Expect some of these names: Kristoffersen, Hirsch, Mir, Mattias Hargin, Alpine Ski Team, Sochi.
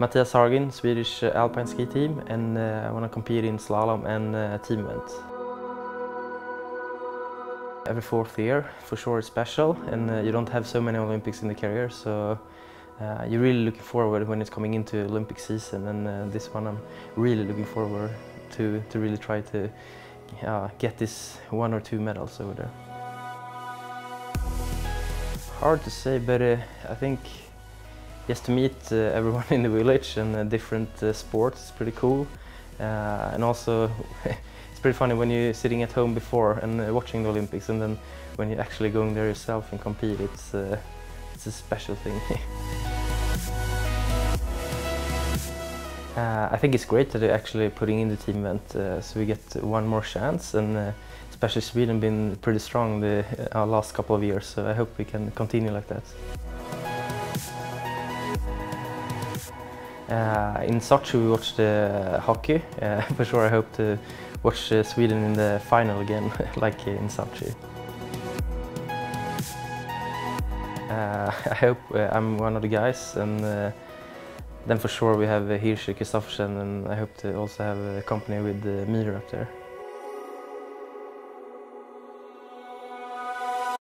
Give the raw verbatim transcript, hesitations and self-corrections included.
Mattias Hargin, Swedish Alpine Ski Team, and uh, I want to compete in slalom and uh, team event. Every fourth year, for sure, is special, and uh, you don't have so many Olympics in the career, so uh, you're really looking forward when it's coming into Olympic season, and uh, this one I'm really looking forward to, to really try to uh, get this one or two medals over there. Hard to say, but uh, I think just to meet uh, everyone in the village and uh, different uh, sports is pretty cool. Uh, and also, it's pretty funny when you're sitting at home before and uh, watching the Olympics, and then when you're actually going there yourself and compete, it's, uh, it's a special thing. uh, I think it's great that they're actually putting in the team event, uh, so we get one more chance. and. Uh, Especially Sweden been pretty strong the uh, last couple of years, so I hope we can continue like that. Uh, in Sochi we watched uh, hockey. Uh, for sure, I hope to watch uh, Sweden in the final again, like in Sochi. Uh, I hope uh, I'm one of the guys, and uh, then for sure we have uh, Hirsch, Kristoffersen, and I hope to also have uh, company with uh, Mir up there.